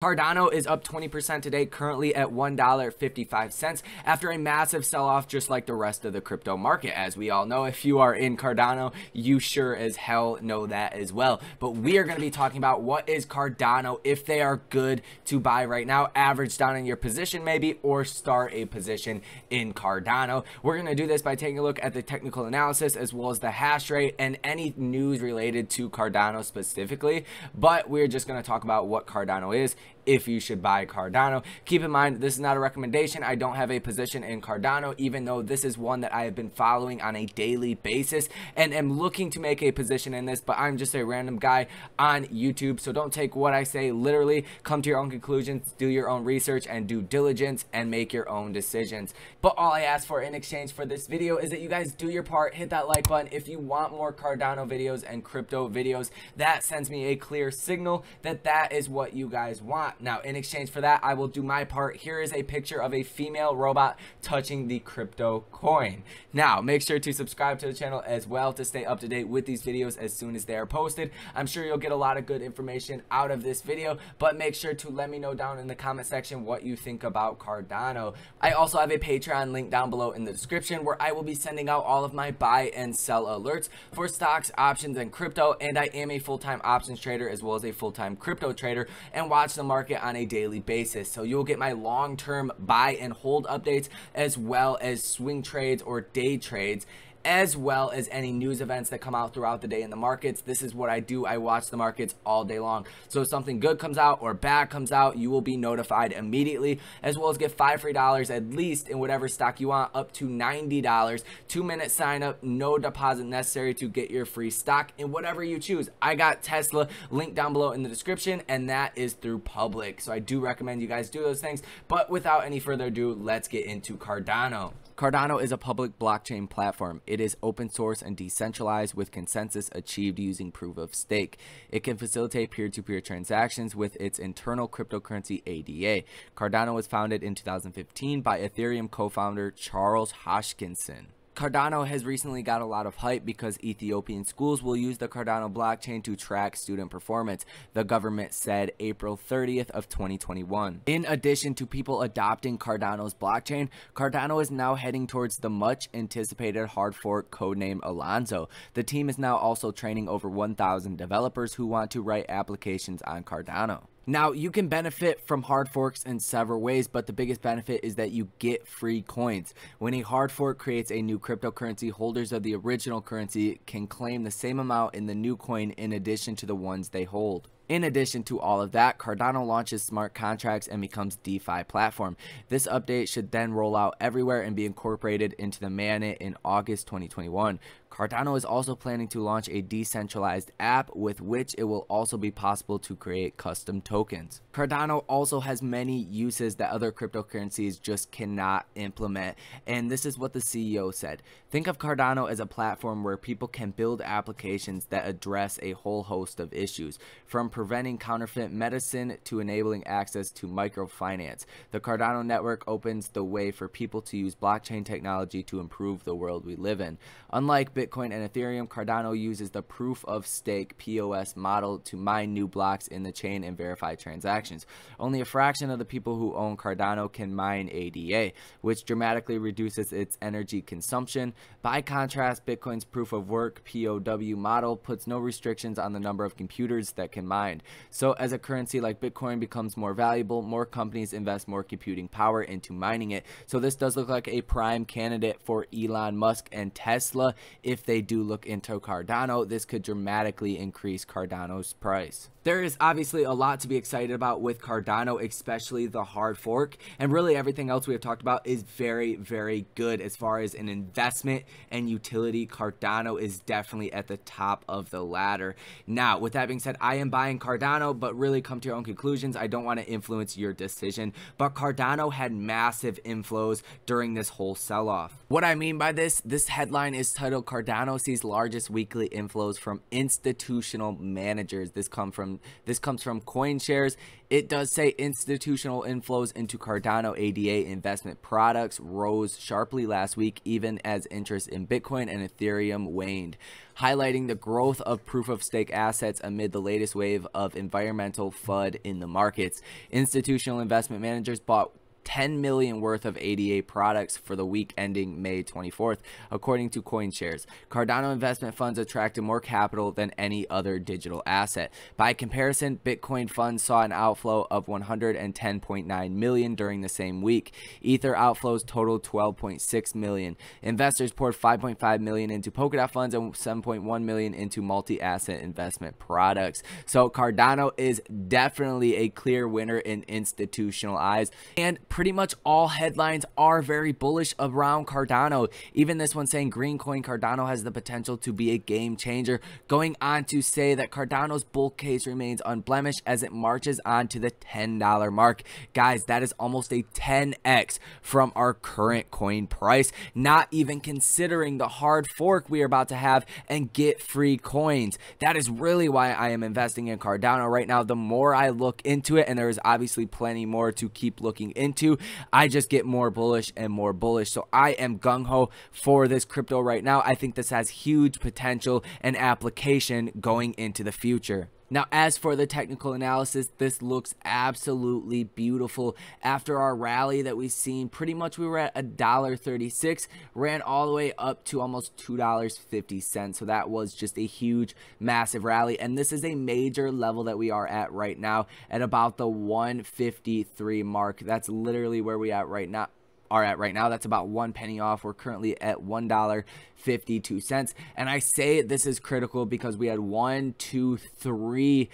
Cardano is up 20% today, currently at $1.55, after a massive sell-off just like the rest of the crypto market. As we all know, if you are in Cardano, you sure as hell know that as well. But we are going to be talking about what is Cardano, if they are good to buy right now, average down in your position maybe, or start a position in Cardano. We're going to do this by taking a look at the technical analysis as well as the hash rate and any news related to Cardano specifically. But we're just going to talk about what Cardano is, if you should buy Cardano. Keep in mind, this is not a recommendation. I don't have a position in Cardano, even though this is one that I have been following on a daily basis and am looking to make a position in this, but I'm just a random guy on YouTube, so don't take what I say literally. Come to your own conclusions, do your own research and due diligence, and make your own decisions. But all I ask for in exchange for this video is that you guys do your part, hit that like button if you want more Cardano videos and crypto videos. That sends me a clear signal that that is what you guys want. Now, in exchange for that, I will do my part. Here is a picture of a female robot touching the crypto coin. Now, make sure to subscribe to the channel as well to stay up to date with these videos as soon as they are posted. I'm sure you'll get a lot of good information out of this video, but make sure to let me know down in the comment section what you think about Cardano. I also have a Patreon link down below in the description where I will be sending out all of my buy and sell alerts for stocks, options, and crypto, and I am a full-time options trader as well as a full-time crypto trader and watch the market on a daily basis, so you'll get my long-term buy and hold updates as well as swing trades or day trades, as well as any news events that come out throughout the day in the markets. This is what I do. I watch the markets all day long, so if something good comes out or bad comes out, you will be notified immediately, as well as get $5 free at least in whatever stock you want, up to $90. 2-minute sign up, no deposit necessary to get your free stock in whatever you choose. I got Tesla linked down below in the description, and that is through Public, so I do recommend you guys do those things. But without any further ado, let's get into Cardano. Cardano is a public blockchain platform. It is open source and decentralized, with consensus achieved using proof of stake. It can facilitate peer-to-peer transactions with its internal cryptocurrency ADA. Cardano was founded in 2015 by Ethereum co-founder Charles Hoskinson. Cardano has recently got a lot of hype because Ethiopian schools will use the Cardano blockchain to track student performance, the government said April 30th of 2021. In addition to people adopting Cardano's blockchain, Cardano is now heading towards the much anticipated hard fork codenamed Alonzo. The team is now also training over 1,000 developers who want to write applications on Cardano. Now, you can benefit from hard forks in several ways, but the biggest benefit is that you get free coins. When a hard fork creates a new cryptocurrency, holders of the original currency can claim the same amount in the new coin in addition to the ones they hold. In addition to all of that, Cardano launches smart contracts and becomes DeFi platform. This update should then roll out everywhere and be incorporated into the mainnet in August 2021. Cardano is also planning to launch a decentralized app with which it will also be possible to create custom tokens. Cardano also has many uses that other cryptocurrencies just cannot implement, and this is what the CEO said. Think of Cardano as a platform where people can build applications that address a whole host of issues, from preventing counterfeit medicine to enabling access to microfinance. The Cardano network opens the way for people to use blockchain technology to improve the world we live in. Unlike Bitcoin and Ethereum, Cardano uses the proof of stake POS model to mine new blocks in the chain and verify transactions. Only a fraction of the people who own Cardano can mine ADA, which dramatically reduces its energy consumption. By contrast, Bitcoin's proof of work POW model puts no restrictions on the number of computers that can mine. So as a currency like Bitcoin becomes more valuable, more companies invest more computing power into mining it. So this does look like a prime candidate for Elon Musk and Tesla. If they do look into Cardano, this could dramatically increase Cardano's price. There is obviously a lot to be excited about with Cardano, especially the hard fork, and really everything else we have talked about is very, very good as far as an investment and utility. Cardano is definitely at the top of the ladder. Now, with that being said, I am buying Cardano, but really come to your own conclusions. I don't want to influence your decision, but Cardano had massive inflows during this whole sell-off. What I mean by this headline is titled Cardano Cardano sees largest weekly inflows from institutional managers. This comes from CoinShares. It does say institutional inflows into Cardano ADA investment products rose sharply last week, even as interest in Bitcoin and Ethereum waned, highlighting the growth of proof-of-stake assets amid the latest wave of environmental FUD in the markets. Institutional investment managers bought $10 million worth of ADA products for the week ending May 24th, according to CoinShares. Cardano investment funds attracted more capital than any other digital asset. By comparison, Bitcoin funds saw an outflow of $110.9 million during the same week. Ether outflows totaled $12.6 million. Investors poured $5.5 million into Polkadot funds and $7.1 million into multi-asset investment products. So Cardano is definitely a clear winner in institutional eyes, and pretty much all headlines are very bullish around Cardano. Even this one saying green coin Cardano has the potential to be a game changer, going on to say that Cardano's bull case remains unblemished as it marches on to the $10 mark. Guys, that is almost a 10x from our current coin price, not even considering the hard fork we are about to have and get free coins. That is really why I am investing in Cardano right now. The more I look into it, and there is obviously plenty more to keep looking into, I just get more bullish and more bullish. So I am gung-ho for this crypto right now. I think this has huge potential and application going into the future. Now, as for the technical analysis, this looks absolutely beautiful. After our rally that we've seen, pretty much we were at $1.36, ran all the way up to almost $2.50. So that was just a huge, massive rally. And this is a major level that we are at right now at about the 153 mark. That's literally where we are at right now. That's about 1 penny off. We're currently at $1.52, and I say this is critical because we had 1, 2, 3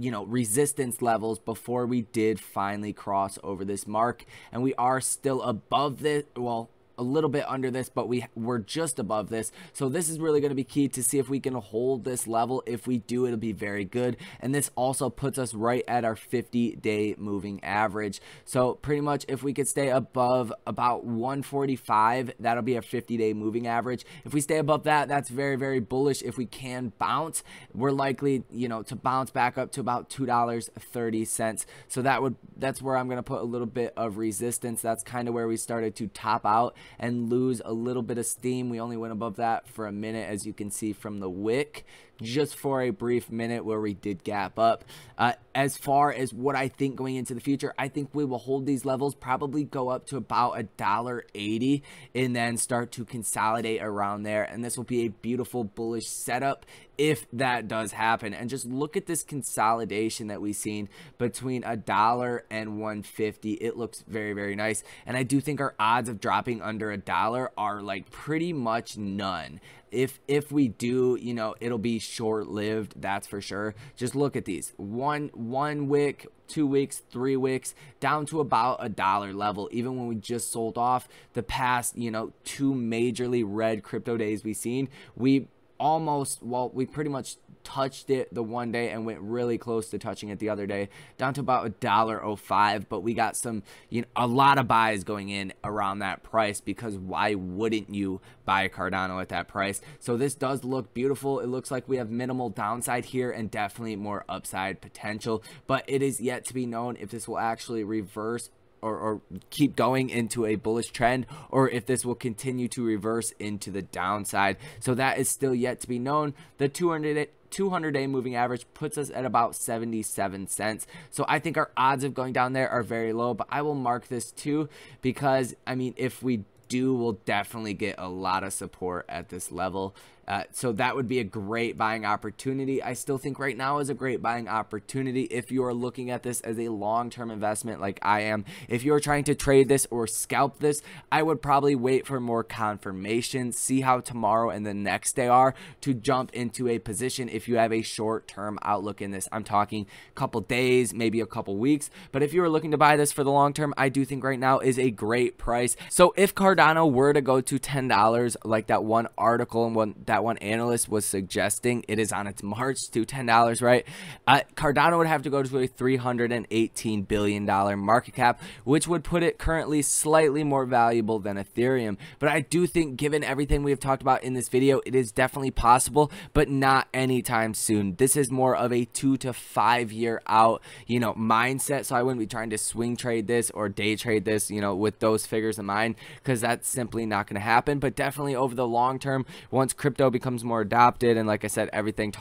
resistance levels before we did finally cross over this mark, and we are still above this, well, a little bit under this, but we're just above this. So this is really going to be key to see if we can hold this level. If we do, it'll be very good. And this also puts us right at our 50-day moving average. So pretty much if we could stay above about 145, that'll be a 50-day moving average. If we stay above that, that's very, very bullish. If we can bounce, we're likely, to bounce back up to about $2.30. So that's where I'm going to put a little bit of resistance. That's kind of where we started to top out and lose a little bit of steam. We only went above that for a minute, as you can see from the wick, just for a brief minute where we did gap up. As far as what I think going into the future, I think we will hold these levels, probably go up to about $1.80 and then start to consolidate around there. And this will be a beautiful bullish setup if that does happen. And just look at this consolidation that we've seen between $1 and $1.50. It looks very, very nice. And I do think our odds of dropping under $1 are like pretty much none. If we do, it'll be short-lived, that's for sure. Just look at these. One wick, 2 weeks, 3 weeks, down to about $1 level. Even when we just sold off the past, 2 majorly red crypto days we've seen, we pretty much touched it the one day and went really close to touching it the other day, down to about $1.05. But we got some, a lot of buys going in around that price, because why wouldn't you buy Cardano at that price? So this does look beautiful. It looks like we have minimal downside here and definitely more upside potential, but it is yet to be known if this will actually reverse or keep going into a bullish trend, or if this will continue to reverse into the downside. So that is still yet to be known. The 200-day moving average puts us at about 77 cents, so I think our odds of going down there are very low, but I will mark this too, because I mean, if we do, we'll definitely get a lot of support at this level. So that would be a great buying opportunity. I still think right now is a great buying opportunity if you are looking at this as a long-term investment like I am. If you're trying to trade this or scalp this, I would probably wait for more confirmation, see how tomorrow and the next day are, to jump into a position if you have a short-term outlook in this. I'm talking a couple days, maybe a couple weeks. But if you are looking to buy this for the long term, I do think right now is a great price. So if Cardano were to go to $10, like that one article and that that one analyst was suggesting, it is on its march to $10, right? Cardano would have to go to a $318 billion market cap, which would put it currently slightly more valuable than Ethereum. But I do think, given everything we have talked about in this video, it is definitely possible, but not anytime soon. This is more of a 2 to 5 year out, you know, mindset. So I wouldn't be trying to swing trade this or day trade this, you know, with those figures in mind, because that's simply not going to happen. But definitely over the long term, once crypto becomes more adopted, and like I said, everything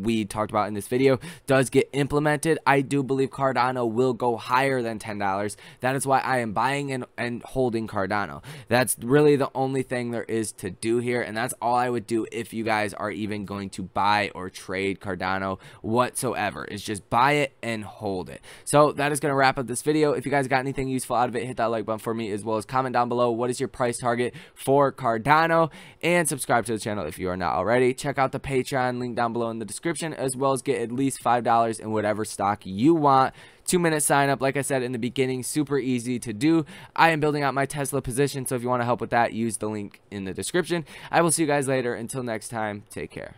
we talked about in this video does get implemented, I do believe Cardano will go higher than $10. That is why I am buying and holding Cardano. That's really the only thing there is to do here, and that's all I would do if you guys are even going to buy or trade Cardano whatsoever, is just buy it and hold it. So that is going to wrap up this video. If you guys got anything useful out of it, hit that like button for me, as well as comment down below what is your price target for Cardano, and subscribe to the channel if you are not already. Check out the Patreon link down below in the description, as well as get at least $5 in whatever stock you want. 2-minute sign up, like I said in the beginning, super easy to do. I am building out my Tesla position, so if you want to help with that, use the link in the description. I will see you guys later. Until next time, take care.